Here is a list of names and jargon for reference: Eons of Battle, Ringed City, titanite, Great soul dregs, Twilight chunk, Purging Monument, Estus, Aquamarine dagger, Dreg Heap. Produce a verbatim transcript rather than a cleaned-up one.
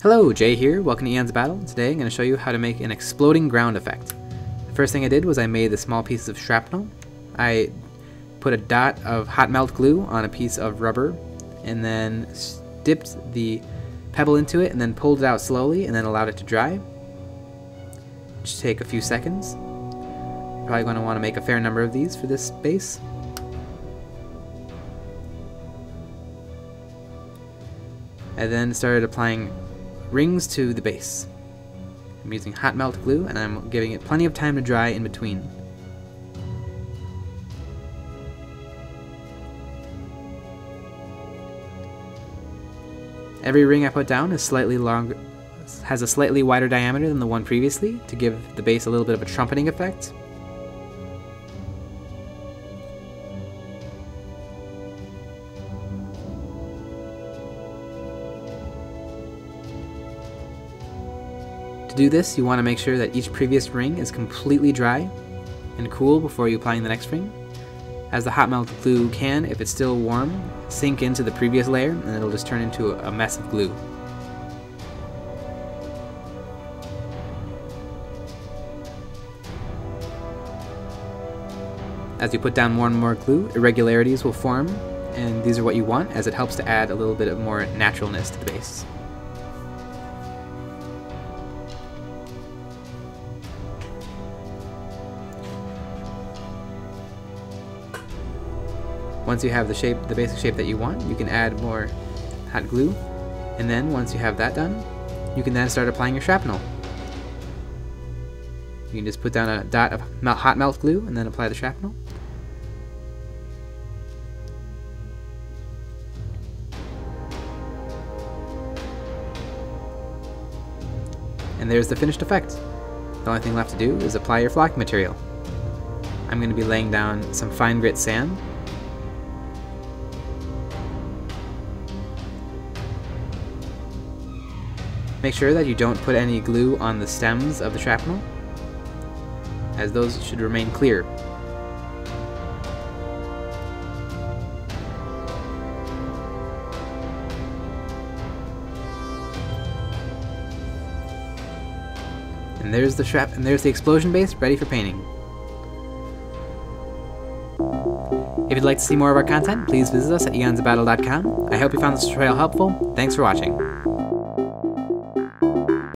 Hello, Jay here, welcome to Eons of Battle. Today I'm going to show you how to make an exploding ground effect. The first thing I did was I made the small pieces of shrapnel. I put a dot of hot melt glue on a piece of rubber and then dipped the pebble into it and then pulled it out slowly and then allowed it to dry. It should take a few seconds. Probably going to want to make a fair number of these for this space. I then started applying rings to the base. I'm using hot melt glue and I'm giving it plenty of time to dry in between. Every ring I put down is slightly longer, has a slightly wider diameter than the one previously to give the base a little bit of a trumpeting effect. To do this, you want to make sure that each previous ring is completely dry and cool before you applying the next ring, as the hot melt glue can, if it's still warm, sink into the previous layer and it'll just turn into a mess of glue. As you put down more and more glue, irregularities will form, and these are what you want, as it helps to add a little bit of more naturalness to the base. Once you have the shape, the basic shape that you want, you can add more hot glue, and then once you have that done, you can then start applying your shrapnel. You can just put down a dot of hot melt glue and then apply the shrapnel. And there's the finished effect. The only thing left to do is apply your flocking material. I'm going to be laying down some fine grit sand. Make sure that you don't put any glue on the stems of the shrapnel, as those should remain clear. And there's the shrap and there's the explosion base ready for painting. If you'd like to see more of our content, please visit us at eons of battle dot com. I hope you found this tutorial helpful. Thanks for watching.